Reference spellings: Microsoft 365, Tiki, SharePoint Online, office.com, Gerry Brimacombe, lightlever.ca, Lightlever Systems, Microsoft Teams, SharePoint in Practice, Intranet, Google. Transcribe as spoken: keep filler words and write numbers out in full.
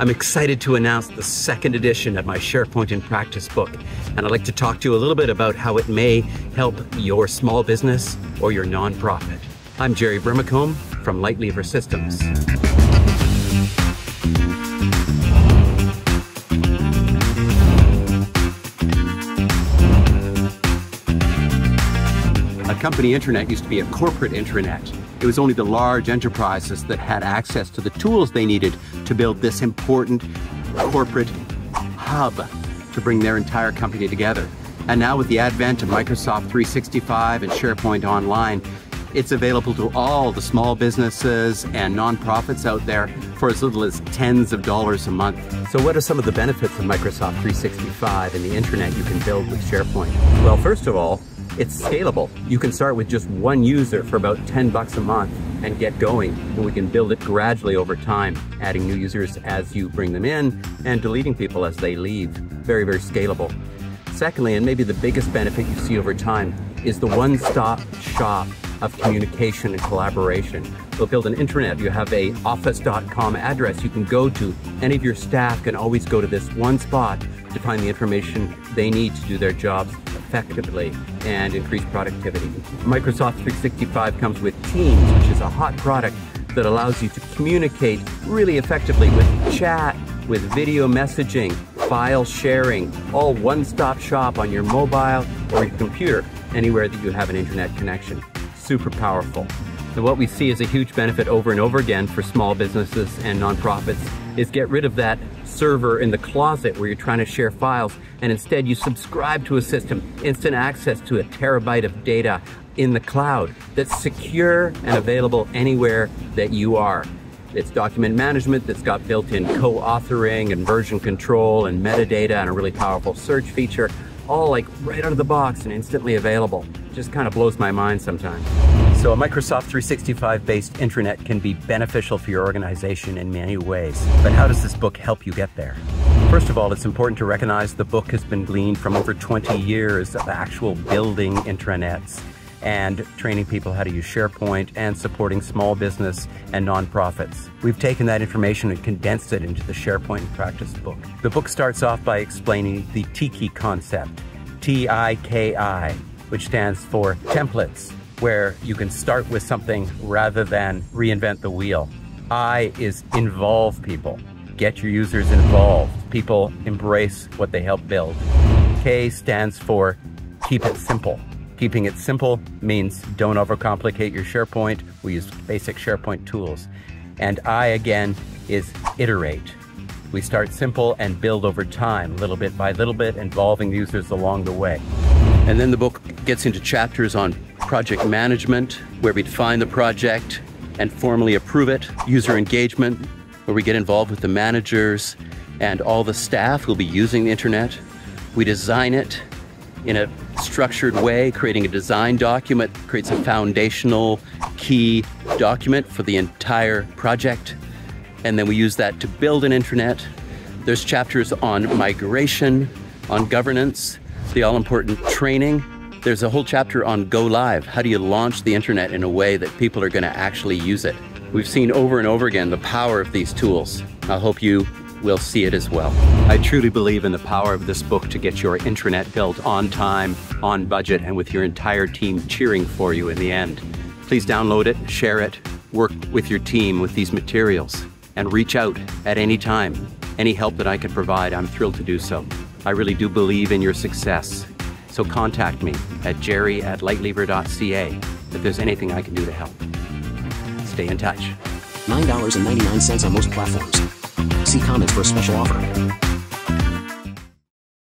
I'm excited to announce the second edition of my SharePoint in Practice book, and I'd like to talk to you a little bit about how it may help your small business or your nonprofit. I'm Gerry Brimacombe from Lightlever Systems. A company intranet used to be a corporate intranet. It was only the large enterprises that had access to the tools they needed to build this important corporate hub to bring their entire company together. And now with the advent of Microsoft three sixty-five and SharePoint Online, it's available to all the small businesses and nonprofits out there for as little as tens of dollars a month. So what are some of the benefits of Microsoft three sixty-five and the intranet you can build with SharePoint? Well, first of all, it's scalable. You can start with just one user for about ten bucks a month and get going, and we can build it gradually over time, adding new users as you bring them in and deleting people as they leave. Very, very scalable. Secondly, and maybe the biggest benefit you see over time, is the one-stop shop of communication and collaboration. We'll build an intranet. You have a office dot com address you can go to. Any of your staff can always go to this one spot to find the information they need to do their jobs effectively and increase productivity. Microsoft three sixty-five comes with Teams, which is a hot product that allows you to communicate really effectively with chat, with video messaging, file sharing, all one-stop shop on your mobile or your computer, anywhere that you have an internet connection. Super powerful. And what we see is a huge benefit over and over again for small businesses and nonprofits is get rid of that server in the closet where you're trying to share files, and instead you subscribe to a system, instant access to a terabyte of data in the cloud that's secure and available anywhere that you are. It's document management that's got built-in co-authoring and version control and metadata and a really powerful search feature, all like right out of the box and instantly available. Just kind of blows my mind sometimes. So a Microsoft three sixty-five-based intranet can be beneficial for your organization in many ways. But how does this book help you get there? First of all, it's important to recognize the book has been gleaned from over twenty years of actual building intranets and training people how to use SharePoint and supporting small business and nonprofits. We've taken that information and condensed it into the SharePoint in Practice book. The book starts off by explaining the Tiki concept, T I K I, which stands for templates, where you can start with something rather than reinvent the wheel. I is involve people. Get your users involved. People embrace what they help build. K stands for keep it simple. Keeping it simple means don't overcomplicate your SharePoint. We use basic SharePoint tools. And I again is iterate. We start simple and build over time, little bit by little bit, involving users along the way. And then the book gets into chapters on project management, where we define the project and formally approve it, user engagement, where we get involved with the managers and all the staff who'll be using the internet. We design it in a structured way, creating a design document, creates a foundational key document for the entire project. And then we use that to build an intranet. There's chapters on migration, on governance, the all-important training. There's a whole chapter on Go Live. How do you launch the internet in a way that people are going to actually use it? We've seen over and over again the power of these tools. I hope you will see it as well. I truly believe in the power of this book to get your intranet built on time, on budget, and with your entire team cheering for you in the end. Please download it, share it, work with your team with these materials, and reach out at any time. Any help that I can provide, I'm thrilled to do so. I really do believe in your success. So contact me at gerry at lightlever dot c a if there's anything I can do to help. Stay in touch. nine dollars and ninety-nine cents on most platforms. See comments for a special offer.